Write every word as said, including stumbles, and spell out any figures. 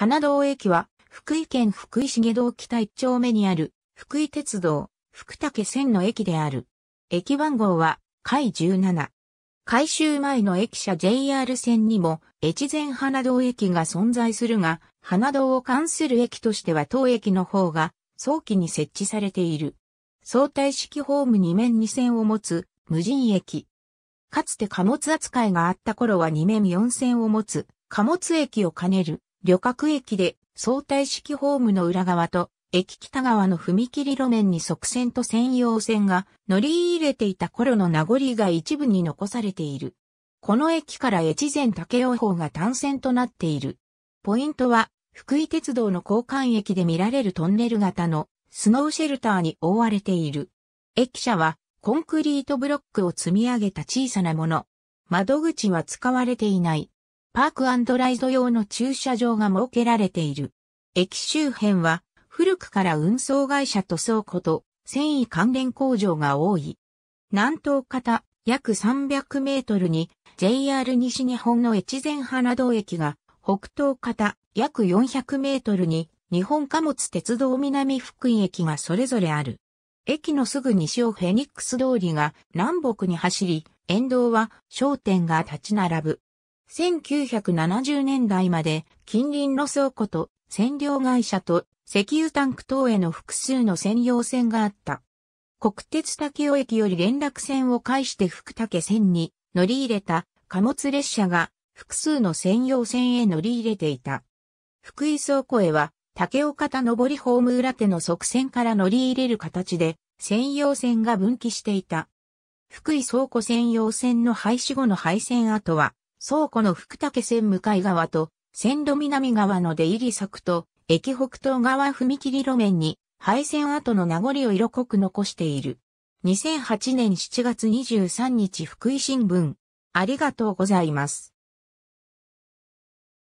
花堂駅は、福井県福井市下堂北一丁目にある、福井鉄道、福武線の駅である。駅番号は、かいじゅうなな。改修前の駅舎 ジェイアール 線にも、越前花堂駅が存在するが、花堂を関する駅としては当駅の方が、早期に設置されている。相対式ホームに面に線を持つ、無人駅。かつて貨物扱いがあった頃はに面よん線を持つ、貨物駅を兼ねる。旅客駅で相対式ホームの裏側と駅北側の踏切路面に側線と専用線が乗り入れていた頃の名残が一部に残されている。この駅から越前武雄方が単線となっている。ポイントは福井鉄道の交換駅で見られるトンネル型のスノーシェルターに覆われている。駅舎はコンクリートブロックを積み上げた小さなもの。窓口は使われていない。パーク&ライド用の駐車場が設けられている。駅周辺は古くから運送会社と倉庫と繊維関連工場が多い。南東方約さんびゃくメートルに ジェイアール 西日本の越前花堂駅が北東方約よんひゃくメートルに日本貨物鉄道南福井駅がそれぞれある。駅のすぐ西をフェニックス通りが南北に走り、沿道は商店が立ち並ぶ。せんきゅうひゃくななじゅうねんだいまで近隣の倉庫と染料会社と石油タンク等への複数の専用線があった。国鉄武雄駅より連絡線を介して福武線に乗り入れた貨物列車が複数の専用線へ乗り入れていた。福井倉庫へは武雄方上りホーム裏手の側線から乗り入れる形で専用線が分岐していた。福井倉庫専用線の廃止後の廃線跡は倉庫の福武線向かい側と線路南側の出入り柵と駅北東側踏切路面に廃線跡の名残を色濃く残している。にせんはちねんしちがつにじゅうさんにち福井新聞。ありがとうございます。